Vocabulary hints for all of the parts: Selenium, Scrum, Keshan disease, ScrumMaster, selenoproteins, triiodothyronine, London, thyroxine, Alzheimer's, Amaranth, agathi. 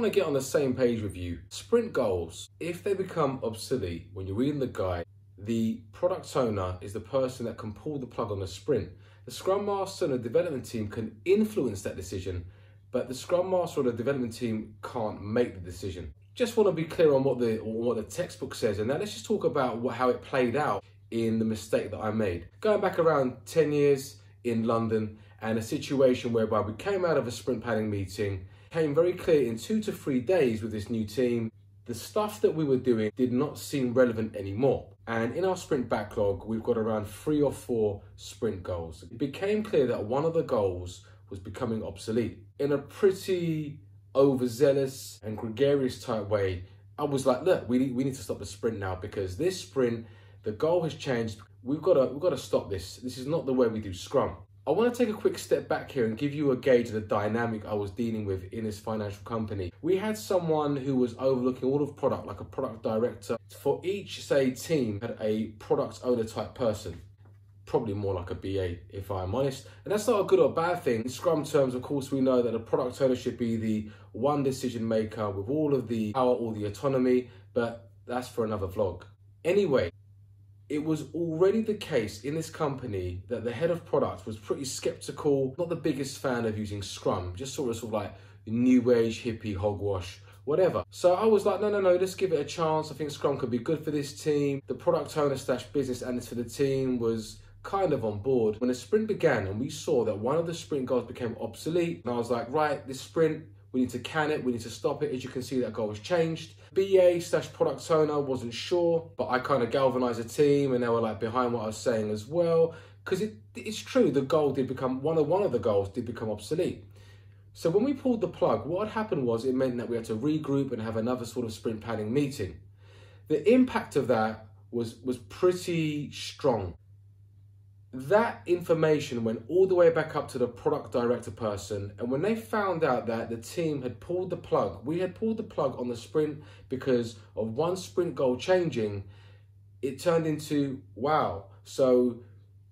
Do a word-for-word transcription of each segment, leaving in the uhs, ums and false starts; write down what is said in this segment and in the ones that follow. want to get on the same page with you. Sprint goals, if they become obsolete when you're reading the guide, the product owner is the person that can pull the plug on the sprint. The Scrum Master and the development team can influence that decision, but the Scrum Master or the development team can't make the decision. Just want to be clear on what the, what the textbook says, and now let's just talk about what, how it played out in the mistake that I made. Going back around ten years in London, and a situation whereby we came out of a sprint planning meeting, came very clear in two to three days with this new team, the stuff that we were doing did not seem relevant anymore. And in our sprint backlog, we've got around three or four sprint goals. It became clear that one of the goals was becoming obsolete. In a pretty overzealous and gregarious type way, I was like, look, we need, we need to stop the sprint now, because this sprint, the goal has changed. We've got to, we've got to stop this. This is not the way we do Scrum. I want to take a quick step back here and give you a gauge of the dynamic I was dealing with in this financial company. We had someone who was overlooking all of product, like a product director. For each, say, team had a product owner type person, probably more like a B A, if I'm honest. And that's not a good or bad thing. In Scrum terms, of course, we know that a product owner should be the one decision maker with all of the power, all the autonomy, but that's for another vlog. Anyway, it was already the case in this company that the head of product was pretty skeptical, not the biggest fan of using Scrum, just sort of, sort of like new age, hippie, hogwash, whatever. So I was like, no, no, no, let's give it a chance. I think Scrum could be good for this team. The product owner slash business analyst for the team was kind of on board. When the sprint began and we saw that one of the sprint goals became obsolete, and I was like, right, this sprint, we need to can it, we need to stop it. As you can see, that goal has changed. B A slash product owner wasn't sure, but I kind of galvanized the team and they were like behind what I was saying as well. Because it, it's true, the goal did become, one of, one of the goals did become obsolete. So when we pulled the plug, what had happened was it meant that we had to regroup and have another sort of sprint planning meeting. The impact of that was, was pretty strong. That information went all the way back up to the product director person, and when they found out that the team had pulled the plug, we had pulled the plug on the sprint because of one sprint goal changing, it turned into, wow, so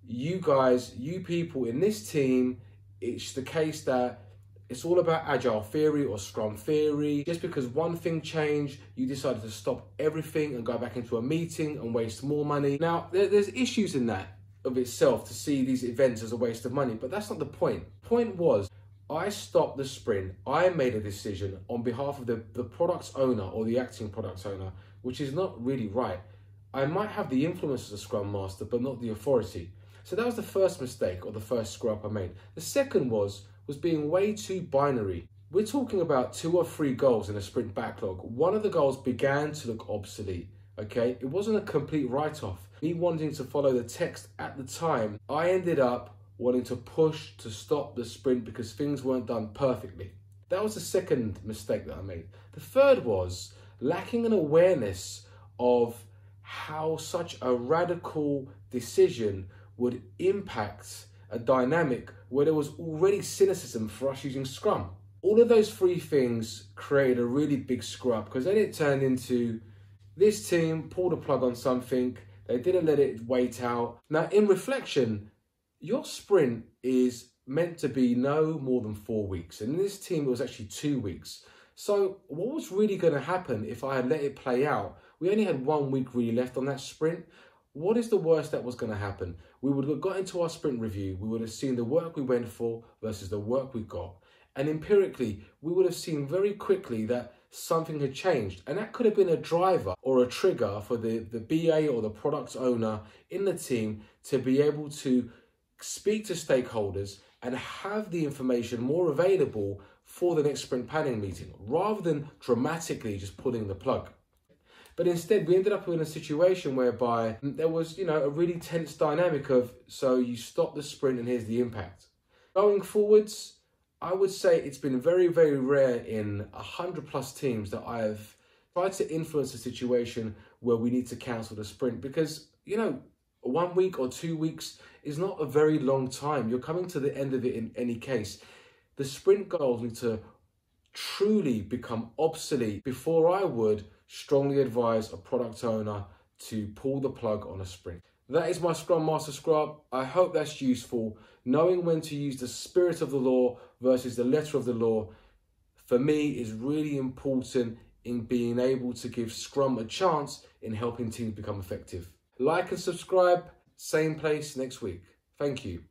you guys, you people in this team, it's the case that it's all about agile theory or Scrum theory. Just because one thing changed, you decided to stop everything and go back into a meeting and waste more money. Now, there's issues in that of itself to see these events as a waste of money, but that's not the point. Point was, I stopped the sprint. I made a decision on behalf of the, the product owner or the acting product owner, which is not really right. I might have the influence as a Scrum Master, but not the authority. So that was the first mistake or the first screw up I made. The second was, was being way too binary. We're talking about two or three goals in a sprint backlog. One of the goals began to look obsolete. Okay, it wasn't a complete write-off. Me wanting to follow the text at the time, I ended up wanting to push to stop the sprint because things weren't done perfectly. That was the second mistake that I made. The third was lacking an awareness of how such a radical decision would impact a dynamic where there was already cynicism for us using Scrum. All of those three things created a really big screw-up, because then it turned into this team pulled a plug on something, they didn't let it wait out. Now, in reflection, your sprint is meant to be no more than four weeks. And in this team, it was actually two weeks. So what was really going to happen if I had let it play out? We only had one week really left on that sprint. What is the worst that was going to happen? We would have got into our sprint review. We would have seen the work we went for versus the work we got. And empirically, we would have seen very quickly that something had changed, and that could have been a driver or a trigger for the, the B A or the product owner in the team to be able to speak to stakeholders and have the information more available for the next sprint planning meeting, rather than dramatically just pulling the plug. But instead, we ended up in a situation whereby there was, you know, a really tense dynamic of, so you stop the sprint and here's the impact. Going forwards, I would say it's been very, very rare in one hundred plus teams that I have tried to influence a situation where we need to cancel the sprint, because, you know, one week or two weeks is not a very long time. You're coming to the end of it in any case. The sprint goals need to truly become obsolete before I would strongly advise a product owner to pull the plug on a sprint. That is my Scrum Master scrub. I hope that's useful. Knowing when to use the spirit of the law versus the letter of the law for me is really important in being able to give Scrum a chance in helping teams become effective. Like and subscribe, same place next week. Thank you.